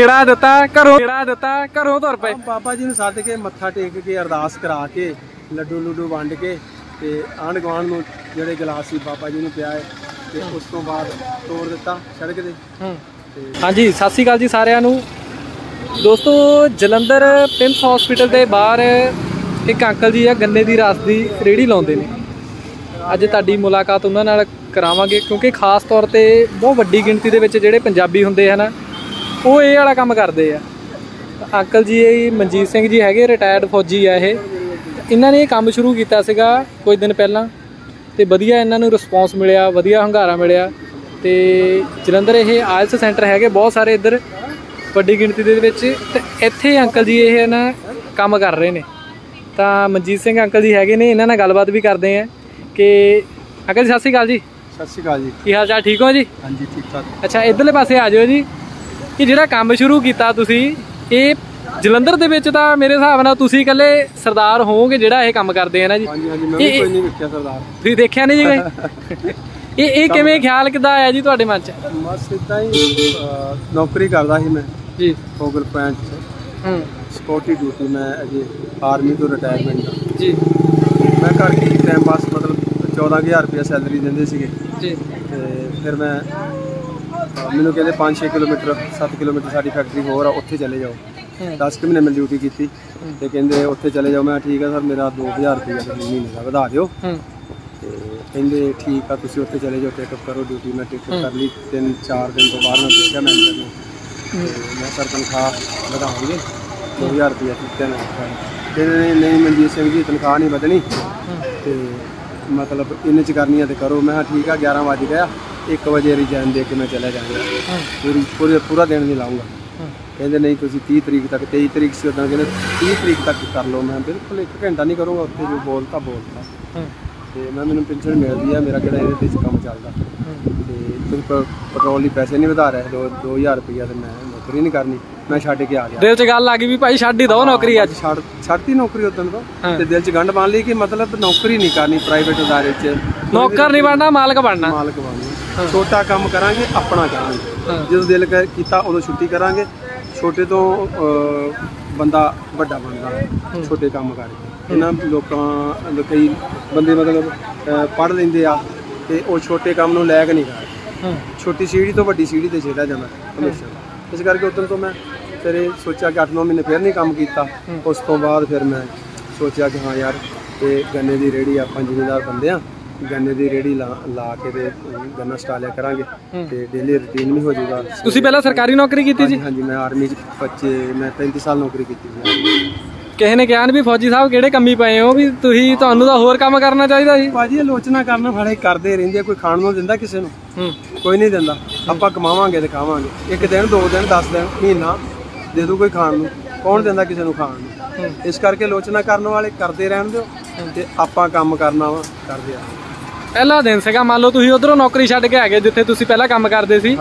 करो तौर पे पापा जी ने सद के मत्था टेक के अरदास करा के लड्डू लुडू वंड के आंढ गुआंढ नूं जिहड़े गिलास बाबा जी ने पिआए ते उस तों बाद तोड़ दित्ता सड़क दे। हाँ जी, सत श्री अकाल जी सारिआं नूं दोस्तों। जलंधर पिम्स हॉस्पिटल के बाहर एक अंकल जी आ गन्ने की रस की रेहड़ी लाउंदे ने। अज तुहाडी मुलाकात उन्हां नाल करावांगे क्योंकि खास तौर ते बहुत वड्डी गिणती दे विच जिहड़े पंजाबी हुंदे हन वो ये वाला काम करते हैं। अंकल जी मनजीत सिंह जी है रिटायर्ड फौजी है। इन्होंने ये काम शुरू किया कुछ दिन पहला तो वधिया इन्होंने रिस्पॉन्स मिलया, वधिया हंगारा मिलया। तो जलंधर ये आयल्स सेंटर है बहुत सारे इधर वड्डी गिणती दे विच। इत्थे अंकल जी ये ना काम कर रहे हैं। तो मनजीत सिंह अंकल जी है ने, इन्हां नाल गलबात भी करते हैं कि अंकल जी सत श्री अकाल जी। सत श्री अकाल जी, की हाल चाल ठीक हो जी? हाँ जी ठीक ठाक। अच्छा इधरले पासे आ जाओ जी। कि जिहड़ा काम शुरू किया जलंधर दे विच तां मेरे हिसाब नाल तुसीं इकल्ले सरदार होवोगे जिहड़ा ये काम करदे हैं ना जी। तुसीं देखिया नहीं जी? ये किवें ख्याल किदा आया जी तुहाडे मन च? बस इदां ही नौकरी करदा सी मैं जी, फोगल पैंट सिक्योरिटी ड्यूटी। मैं अजे आर्मी तो रिटायरमेंट जी। मैं घर की टाइम पास मतलब 14,000 रुपया सैलरी दिंदे सीगे जी। ते फिर मैं मैनू कहते 5-6 किलोमीटर 7 किलोमीटर साड़ी फैक्ट्री होर उत्थे चले जाओ। 10 महीने मैं ड्यूटी की ते कहते उत्थे चले जाओ। मैं ठीक है सर, मेरा 2000 रुपया महीने का वधा दो। कहते ठीक है, तुम उत्थे चले जाओ, टेकअप करो ड्यूटी। मैं टेकअप कर ली। 3-4 दिन तो बाद मैं देखा मैनेजर ने, मैं सर तनख्वाह वधाओगे 2000 रुपया ठीक है। कहते नहीं मनजीत सिंह जी तनख्वाह नहीं बदनी, तो मतलब इन्ने च करनी है तो करो। मैं ठीक है, 11 बज गया, 1 बजे रिजाइन दे के मैं चला जाऊँगा, पूरा दिन नहीं लाऊंगा। कहते नहीं तुम 30 तरीक तक, 23 तरीक से उदा कहते 30 तरीक तक कर लो। मैं बिल्कुल 1 घंटा नहीं करूँगा उत्थे, जो बोलता बोलता। तो मैं मैंने पेंशन मिलती है, मेरा कि कम चलता। तो पेट्रोल के पैसे नहीं बधा रहे, 2000 रुपया तो मैं नौकरी नहीं करनी। मैं छड्ड के आ गया। दिल च गल आ गई भी भाई छड्ड ही दो नौकरी। अज छड्डती नौकरी उदन तो दिल च गंढ बन ली कि मतलब नौकरी नहीं करनी, प्राइवेट अदारे च नौकर नहीं बनना, मालक बनना। मालक बनना, छोटा काम करांगे, अपना करांगे। जो दिल कीता उदों छुट्टी करांगे। छोटे तो बंदा वड्डा बनदा छोटे काम करके। इन्हां लोकां कई बंदे मतलब पढ़ लैंदे आ ते ओह छोटे काम नूं लैक नहीं करदे। छोटी सीढ़ी तो वड्डी सीढ़ी ते छेड़ा जांदा हमेशा। इस करके उदन तो मैं फिर सोचा कि 8-9 महीने फिर नहीं काम किया। उस तो बाद फिर मैं सोचा कि हाँ यार ये गन्ने की रेहड़ी आप जिमीदार बंदे हाँ, गन्ने की रेहड़ी ला के गन्ना स्टालिया करा तो डेली रूटीन भी हो जाएगा। तुसीं पहले सरकारी नौकरी की जी? हाँ जी, मैं आर्मी मैं 35 साल नौकरी की। किसी ने कहा भी फौजी साहब किहड़े कमी पे हो भी तुसीं तुहानूं दा होर काम करना चाहिदा जी? भाजी आलोचना करना वाले करदे रहिंदे। कोई खाण नूं दिंदा किसे नूं? कोई नहीं दिंदा। आपां कमावांगे ते खावांगे। 1 दिन 2 दिन 10 दिन महीना दे दो कोई खाण नूं, कौन देंदा किसी नूं खाण नूं? इस करके आलोचना करने वाले करते रहन दिओ ते आपां काम करना वा करदे आ। पहला दिन सीगा, मान लो तुसीं उधरों नौकरी छड्ड के आ गए जिथे तुसीं पहला काम करदे सी। आ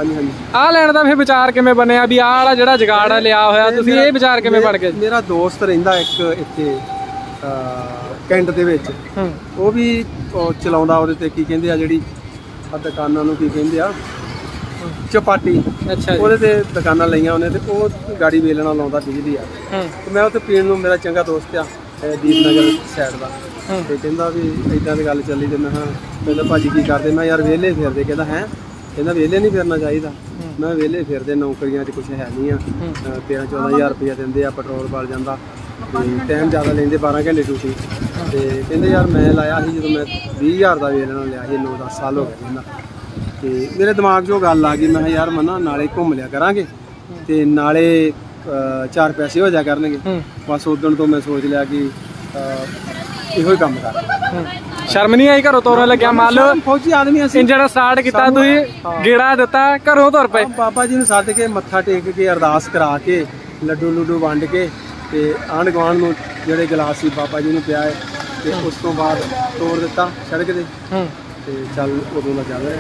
लैण दा फिर विचार किवें बनिया भी आह वाला जिहड़ा जुगाड़ लिया होया तुसीं इह विचार किवें बन गया? मेरा दोस्त रहिंदा एक इत्थे कैंट दे विच, ओह भी चलाउंदा ओहदे ते की कहिंदे आ जिहड़ी दुकानां नूं की कहिंदे आ चपाटी। अच्छा, वो दुकाना लिया उन्हें तो वो गाड़ी वेलना लाता बिजली आ। तो मैं उत्तर पीण मेरा चंगा दोस्त आ दीपनगर साइड का, तो कहता भी इदा की गल चली। तो मैं कहता भाजी की करते? मैं यार वेले फिरते। कहता है कहना वेले नहीं फिरना चाहिए। मैं वेले फिरते नौकरिया कुछ है नहीं आ। 13-14 हज़ार रुपया देंगे आ, पेट्रोल बल जाता, टाइम ज़्यादा लेंगे, 12 घंटे ड्यूटी। तो कहते यार मैं लाया ही जो मैं 20,000 का वेलना लिया ही, 9-10 साल हो गया। कहना तो मेरे दिमाग जो गल आ गई, मैं यार मना नाले घूम लिया करा तो नाले 4 पैसे हो जाया करे। बस उदन तो मैं सोच लिया कि यो काम कर। शर्म नहीं आई घरों तौरन लग्या? मान लो फौजी आदमी इंजन स्टार्ट किया, गेड़ा दिता घरों तौर पे। बाबा जी ने सद के मत्था टेक के अरदास करा के लड्डू लुडू वंड के आंढ गुआंढ नूं जिहड़े गिलास बाबा जी ने पिआए ते उस तों बाद तोड़ दिता सड़क दे। चल उदों लग जाए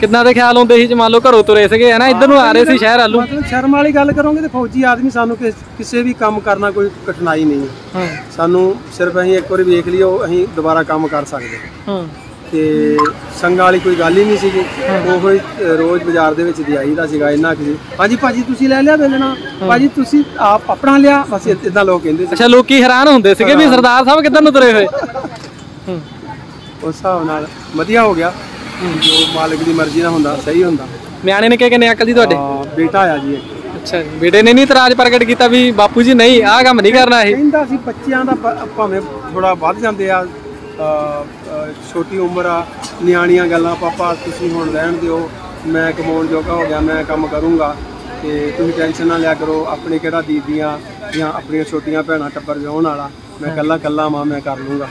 कितना दे ख्याल होंदे ही। मान लो घरों तुरे सीगे है ना, इधर नूं आ रहे सी शहर आलू। शर्म वाली गल करोगे तो फौजी आदमी सानू किसी भी काम करना कोई कठिनाई नहीं है। सानू सिर्फ असीं एक बार वेख लिओ, असीं दोबारा काम कर सकदे। कि संघ वाली कोई गल ही नहीं सी वो रोज़ बाजार दे आईदा सीगा इन्ना कि भाजी भाजी तुसी ले लिया बेलना भाजी तुसी आप अपना लिया बस इदा लोग कहंदे सी। अच्छा लोग की हैरान हुंदे सीगे भी सरदार साहब किधर तुरे होए। उस हिसाब नाल वधिया हो गया जो मालिक दी मर्जी नाल हुंदा सही हुंदा। न्याणे ने कहने अकल दी तुहाडे बेटा आया जी। अच्छा बेटे ने नहीं तराज प्रगट किया भी बापू जी नहीं आ काम नहीं करना है कहता सी बच्चों का भावें थोड़ा वध जाते आ छोटी उम्र आ न्याणियां गल्लां पापा तुसीं हुण रहण दिओ मैं कमाउण जोगा हो गया मैं काम करूँगा तो तुसीं टेंशन ना लिया करो अपने किहड़ा दीदियां या अपनी छोटियां भैणां टब्बर विआउण वाला मैं कल्ला कल्ला मां मैं कर लूँगा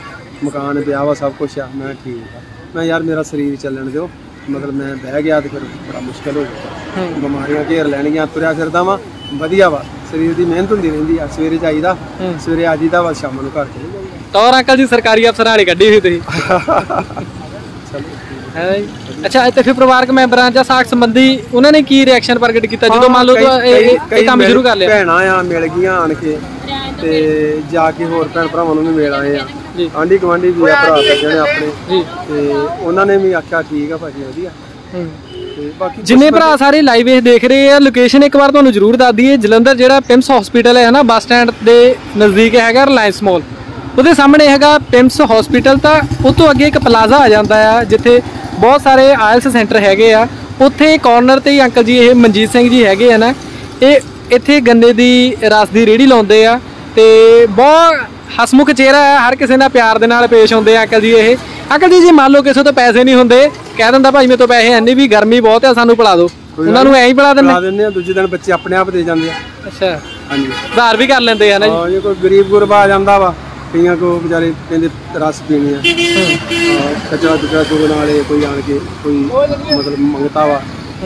मकान विआह वा सब कुछ आ मैं ठीक आ मैं यार मेरा शरीर चलण दिओ मतलब मैं बह गया तो फिर बड़ा मुश्किल हो गया बीमारियां घेर लैनियां तुरिया फिरदा वा वधिया वा शरीर की मेहनत होंदी रहिंदी आ सवेरे जाईदा सवेरे आ जाईदा वा शाम नूं घर चले जाईदा तौर अंकल जी सरकारी अफसर वाली कड्ढी हुई तुसीं है। अच्छा इत्थे फिर परिवारक मैंबरां जां साख संबंधी उन्हां ने की रिएक्शन प्रगट कीता जदों मान लो इह काम शुरू कर लिया भैणां आ मिल गईआं आण के ते जाके होर भैण भरावां नूं भी मिल आए आ आंढी गुआंढी भी आ भरा जिहड़े अपने जी ते उन्हां ने भी आखिया ठीक आ भाजी वधिया। जिन्हें भरा सारे लाइव देख रहे हैं लोकेशन एक बार तुहानूं जरूर दस दीए जलंधर जिहड़ा पिम्स हॉस्पिटल है ना बस स्टैंड के नज़दीक हैगा रिलायंस मॉल वो सामने हैगा पिम्स हॉस्पिटल तो उसको अगे एक प्लाजा आ जाता है जिथे बहुत सारे आयल्स सेंटर हैगे आ उत्थे कॉर्नर पर ही अंकल जी ये मनजीत सिंह जी है ना ये इत्थे गन्ने की रस की रेहड़ी लाउंदे आ ते बहुत हसमुख चेहरा है हर किसी ने प्यार दे नाल पेश आउंदे अंकल जी। ये अंकल जी जी मान लो किसी तो पैसे नहीं होंगे कह दिंदा भाई मेरे तो पैसे है नहीं भी गर्मी बहुत है सानू पिला दो उन्हां नूं ऐ ही पिला दिंदे दूजे दिन बच्चे अपने आप दे जांदे। अच्छा हां जी उधार भी कर लेंदे है ना जी। हां ये कोई गरीब गुरबा आ जांदा वा कईयां को बेचारे कहंदे रस पीनी है कचरा दुकरा कोल नाले कोई आण के कोई मतलब मंगता वा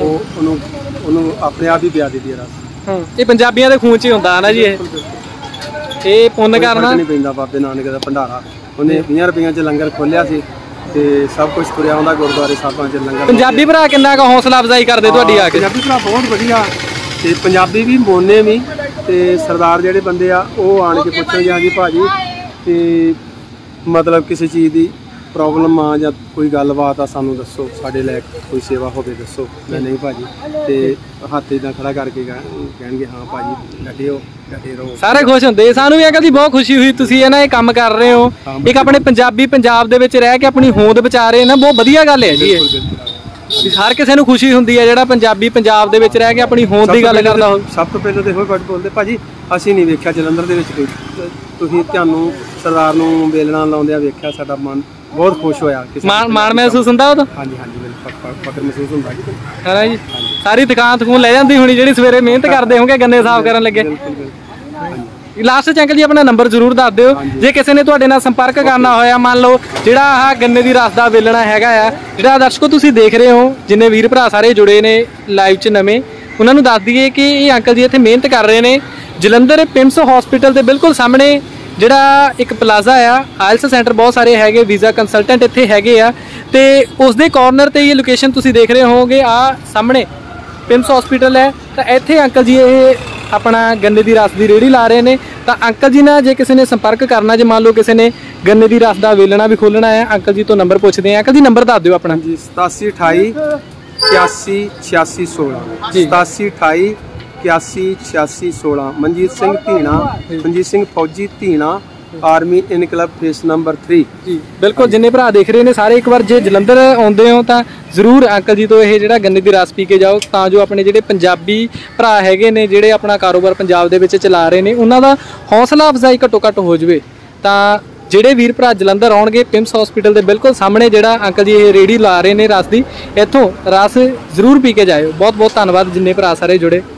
ओह ओनू ओनू अपने आप ही पिया दिंदी है रस। हां ये पंजाबियां दे खून च ही हुंदा है ना जी। ये पुण्य करना नहीं पैंदा बाबे नानक दा भंडारा उन्हें 20 रुपये च लंगर खोलिया सी ते सब कुछ तुरिया आंदा गुरुद्वारे साहिबां च लंगर। पंजाबी भरा किन्ना क हौसला अफजाई करदे तुहाडी आ के पंजाबी भरा बहुत वधिया ते पंजाबी भी मोने भी ते सरदार जेहड़े बंदे आ ओह आण के पुछण जां जी भाजी ते मतलब किसी चीज़ दी प्रॉब्लम आ जां कोई गलबात आ सानूं दस्सो साडे लायक कोई सेवा होवे दस्सो मैं नहीं भाजी ते हत्थ इदां खड़ा करके कहणगे हां भाजी लड्डिओ सारे खुश होंदे सानूं भी बहुत खुशी हुई तुसीं है ना ये काम कर रहे हो एक अपने पंजाबी पंजाब दे विच रह के अपनी होंद बचा रहे ना बहुत वधिया गल है जी। हर किसी नूं खुशी हुंदी है जिहड़ा पंजाबी पंजाब दे विच रह के अपनी होंद दी गल करदा हो। सब तो पहले तो इहो वर्ड बोलदे भाजी असीं नहीं वेख्या जलंधर दे विच कोई तुसीं तुहानूं सरदार नूं बेलना लाउंदे वेख्या साडा मन बहुत खुश होया मान महसूस हुंदा उदों। हां जी हां जी फखर महसूस हुंदा है ना जी। सारी दुकान तकून ले जांदी होनी जिहड़ी सवेरे मेहनत करदे होंगे गन्ने साफ करन लगे। लास्ट च अंकल जी अपना नंबर जरूर दस दो जे किसी ने तुहाडे नाल संपर्क करना होया मान लो जिहड़ा आह गन्ने दी रस दा वेलना हैगा आ जिहड़ा दर्शको तुसीं देख रहे हो जिन्ने वीर भरा सारे जुड़े ने लाइव च नवें उन्हां नूं दस दईए कि ये अंकल जी इत्थे मेहनत कर रहे ने जलंधर पिम्स हॉस्पिटल के बिल्कुल सामने जिहड़ा एक प्लाजा आ आयल्स सेंटर बहुत सारे हैगे वीज़ा कंसलटेंट इत्थे हैगे आ ते उसदे कॉर्नर ते ये लोकेशन तुसीं देख रहे होवोगे आ सामने पिम्स हॉस्पिटल है तो इत्थे अंकल जी ये अपना गन्ने की रस की रेहड़ी ला रहे हैं तो अंकल जी ने जे किसी ने संपर्क करना जो मान लो किसी ने गन्ने की रस का वेलना भी खोलना है अंकल जी तो नंबर पूछते हैं अंकल जी नंबर दस दो अपना जी 87 28 86 86 16 जी 87 28 86 16 मनजीत सिंह फौजी धीना आर्मी इनकलब फेस नंबर 3 जी बिल्कुल। जिन्ने भरा देख रहे हैं सारे एक बार जो जलंधर आते हो तो जरूर अंकल जी तो यह जो गन्ने की रस पी के जाओ तो जो अपने जोड़े पंजाबी भरा हैगे ने जोड़े अपना कारोबार पंजाब दे विच चला रहे हैं उन्हों का हौसला अफजाई घटो घट हो जाए तो जोड़े वीर भरा जलंधर आउणगे पिम्स हॉस्पिटल के बिल्कुल सामने जोड़ा अंकल जी ये रेहड़ी ला रहे हैं रस की इतों रस जरूर पी के जाओ। बहुत बहुत धन्यवाद जिन्ने भरा सारे जुड़े।